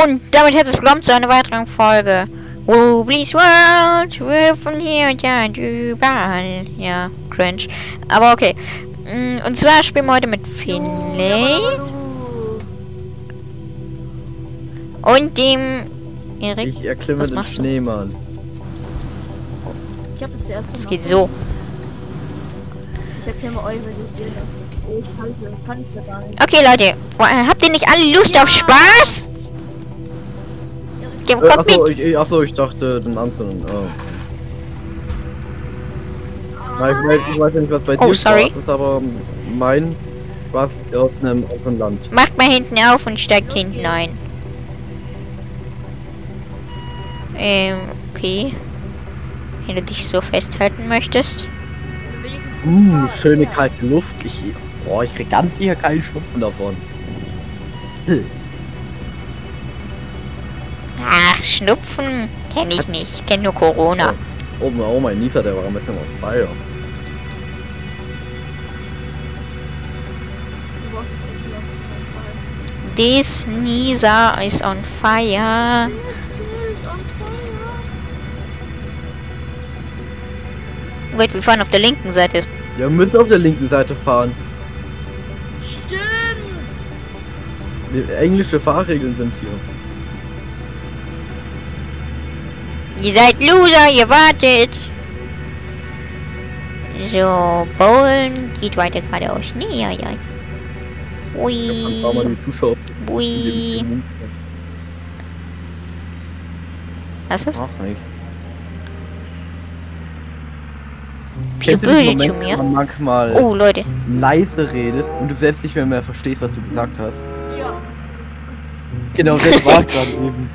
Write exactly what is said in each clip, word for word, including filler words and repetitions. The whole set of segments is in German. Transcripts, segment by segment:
Und damit herzlich willkommen zu einer weiteren Folge Wobbly's World. We're from here und ja, überall. Ja, cringe. Aber okay. Und zwar spielen wir heute mit Finley. Und dem Erik. Ich erklimme den Schneemann. Ich hab das zuerst gemacht. Das geht so. Ich erklimme eure Ideen. Okay, Leute. Habt ihr nicht alle Lust ja. auf Spaß? Äh, achso, ich, achso, ich dachte den anderen. Oh. Nein, ich, weiß, ich weiß nicht, was bei oh, dir sorry. Spaß ist, aber mein Spaß ist auf einem offenen Land. Macht mal hinten auf und steigt hinten ein. Ähm, okay. Wenn du dich so festhalten möchtest. Uh, schöne kalte Luft. Ich, oh, ich krieg ganz sicher keinen Schnupfen davon. Hm. Ach, Schnupfen kenne ich nicht. Ich kenne nur Corona. Oh, oh mein Nieser, der war ein bisschen auf Feier. This Nieser is on fire. Wait, wir fahren auf der linken Seite. Wir müssen auf der linken Seite fahren. Stimmt! Die englische Fahrregeln sind hier. Ihr seid Loser, ihr wartet! So, Bowlen geht weiter geradeaus. Nee, ja, ja. Ui. Ui. Was ist das? Bist du böse zu mir? Manchmal oh, Leute. Leise redet und du selbst nicht mehr, mehr verstehst, was du gesagt hast. Ja. Genau, das war gerade eben.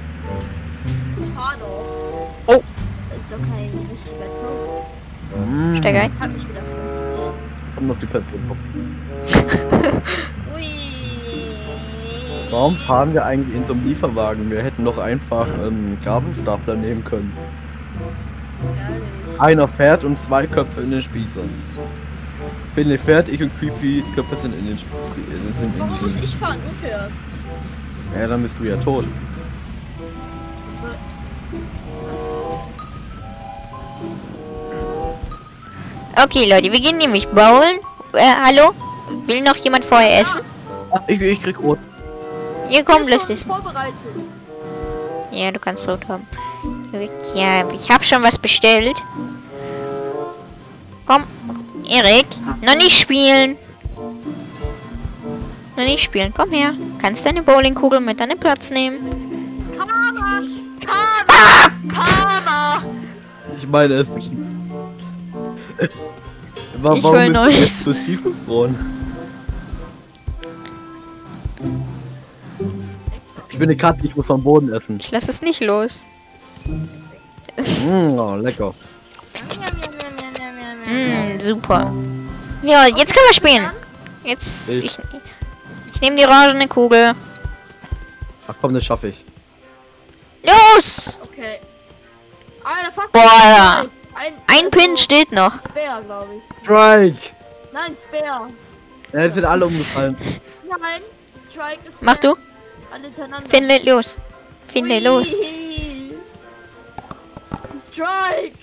Das war doch. Oh! Das ist doch kein richtiger Turbo. Steig ein. Hab mich wieder fest. Komm noch die Plattform. Ui. Warum fahren wir eigentlich in so einem Lieferwagen? Wir hätten doch einfach einen Gabelstapler nehmen können. Ja, einer fährt und zwei Köpfe in den Spießern. Finley fährt, ich und Creepys Köpfe sind in den Spießern. Warum muss ich fahren? Du fährst. Ja, dann bist du ja tot. Okay, Leute, wir gehen nämlich bowlen. Äh, hallo? Will noch jemand vorher essen? Ja. Ich, ich krieg Rot. Ihr kommt, lasst es. Ja, du kannst Rot haben. Ja, ich hab schon was bestellt. Komm, Erik, noch nicht spielen. Noch nicht spielen, komm her. Kannst deine Bowlingkugel mit deinem Platz nehmen. Karma! Karma! Karma! Ich meine es nicht. Warum ich will noch jetzt so tief gefroren? Ich bin eine Katze, ich muss am Boden essen. Ich lasse es nicht los. Mm, oh, lecker. Mm, super. Ja, jetzt können wir spielen. Jetzt. Ich, ich, ich nehme die orangene Kugel. Ach komm, das schaffe ich. Los! Okay. Alter, fuck. Boah. Ein, ein Pin oh, steht noch. Spare, glaube ich. Strike! Nein, Spare. Ja, jetzt sind alle umgefallen. Nein, Strike ist. Mach du? Alle hintereinander. Finley los. Finley los. Strike!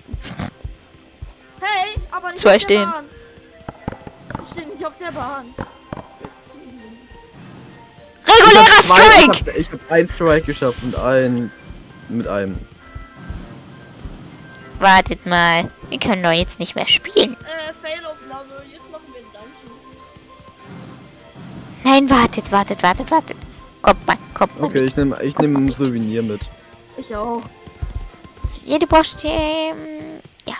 Hey, aber nicht zwei auf stehen. Der Bahn. Ich stehe nicht auf der Bahn. Regulärer Strike! Ich habe einen Strike geschafft und einen mit einem. Wartet mal, wir können doch jetzt nicht mehr spielen. Äh, Fail-Aufnahme, jetzt machen wir einen Dungeon. Nein, wartet, wartet, wartet, wartet. Kommt mal, kommt mal. Okay, mit. ich nehme ich nehm ein mit. Souvenir mit. Ich auch. Jede Post, ähm, ja.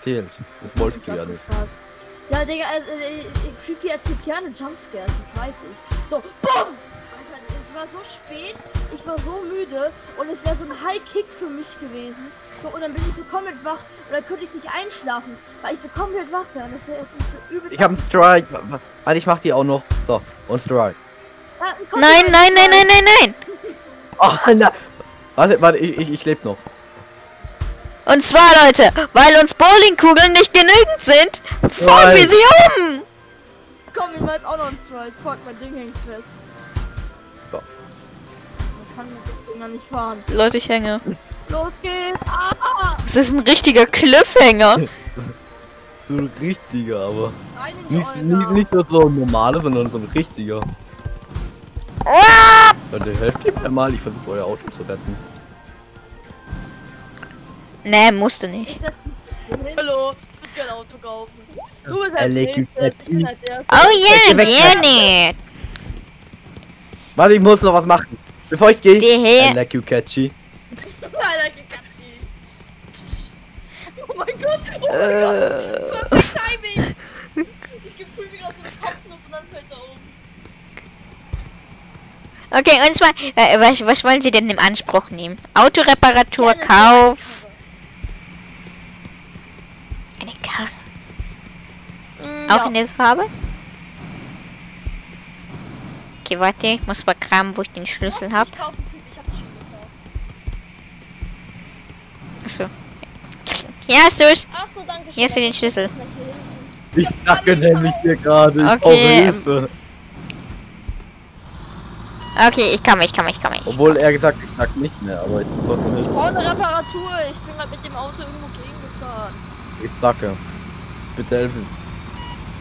erzählt. Das wolltest du ja nicht. Ja, Digga, Creepy erzählt gerne Jumpscares, das weiß ich. So, BOOM! Es war so spät, ich war so müde und es wäre so ein High-Kick für mich gewesen. So, und dann bin ich so komplett wach und dann könnte ich nicht einschlafen, weil ich so komplett wach wäre. Das wäre so übel. Ich hab einen Strike. Warte, ich mach die auch noch. So, und Strike. Ah, nein, nein, nein, nein, nein, nein, nein, oh, nein. Warte, warte, ich, ich, ich lebe noch. Und zwar, Leute, weil uns Bowlingkugeln nicht genügend sind, fahren wir sie um. Komm, wir machen auch noch einen Strike. Fuck, mein Ding hängt fest. Nicht fahren. Leute, ich hänge. Los geht's! Ah! Es ist ein richtiger Cliffhanger. So ein richtiger, aber nicht, nicht, nicht nur so ein normales, sondern so ein richtiger. Ah! Leute, helft ihr mir mal, ich versuche euer Auto zu retten. Nee, musste nicht. Hallo, ich würde gerne Auto kaufen. Du bist als Nächster, ich bin als Erster. Oh yeah, wir nicht. Warte, ich muss noch was machen. Bevor ich gehe, I like you catchy. I like you catchy. Oh mein Gott, oh mein uh. Gott. Perfekt Timing. Ich geb früh wieder aus dem Kopfnuss und dann fällt er um. Okay, und zwar, äh, was, was wollen Sie denn im Anspruch nehmen? Autoreparatur, ja, Kauf. Eine Karre. Mm, Auch ja. in dieser Farbe? Okay, warte, ich muss mal kramen, wo ich den Schlüssel habe. Ich hab den Schlüssel. Achso. Hier hast du es. Achso, danke schön. Hier hast du den Schlüssel. Ich sage nämlich dir gerade, ich brauche Hilfe. Okay, ich komme, ich komme, ich komme. Obwohl er gesagt, ich sag nicht mehr, aber ich trotzdem nicht. Ich brauche eine Reparatur, ich bin gerade mit dem Auto irgendwo gegengefahren. Ich danke. Bitte helfen.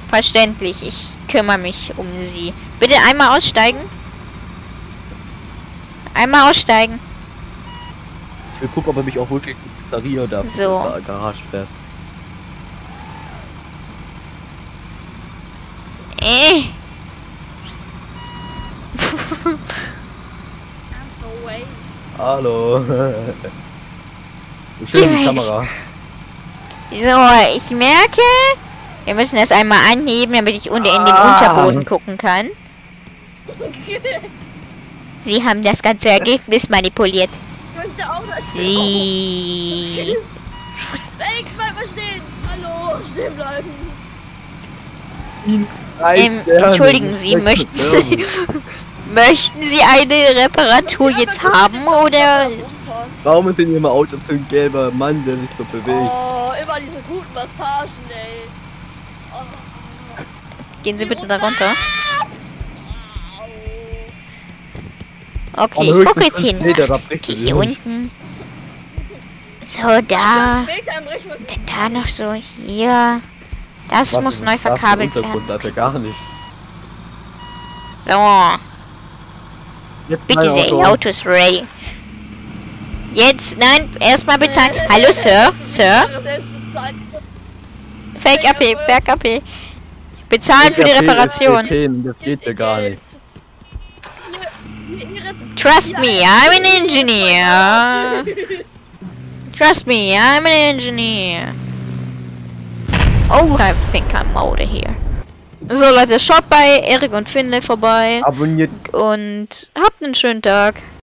Verständlich, ich kümmere mich um sie. Bitte einmal aussteigen. Einmal aussteigen. Ich will gucken, ob er mich auch wirklich in die Pizzeria oder so. In die Garage fährt. Äh. Hallo. Ich will in die Kamera. So, ich merke... Wir müssen das einmal anheben, damit ich unter in den ah. Unterboden gucken kann. Sie haben das ganze Ergebnis manipuliert. Ich möchte auch das Sie. Weg, bleib mal stehen. Hallo, stehen bleiben. Ähm, entschuldigen Sie, möchten Sie möchten Sie eine Reparatur jetzt haben oder? Warum sind immer Autos so ein gelber Mann, der sich so bewegt? Oh, immer diese guten Massagen, ey. Gehen Sie bitte da runter. Okay, ich gucke jetzt hin. Okay, hier unten. So, da. Dann da noch so, hier. Das was muss neu verkabelt werden. Da ist ja gar nichts. So. Bitte sehr, Ihr Auto ist ready. Jetzt, nein, erstmal bezahlen. Hallo, Sir, Sir. Fake A P, Fake A P. Bezahlen für die Reparation. Das geht ja gar nicht. Trust me, I'm an engineer. Trust me, I'm an engineer. Oh, I think I'm out of here. So Leute, schaut bei Erik und Finley vorbei. Abonniert. Und habt einen schönen Tag.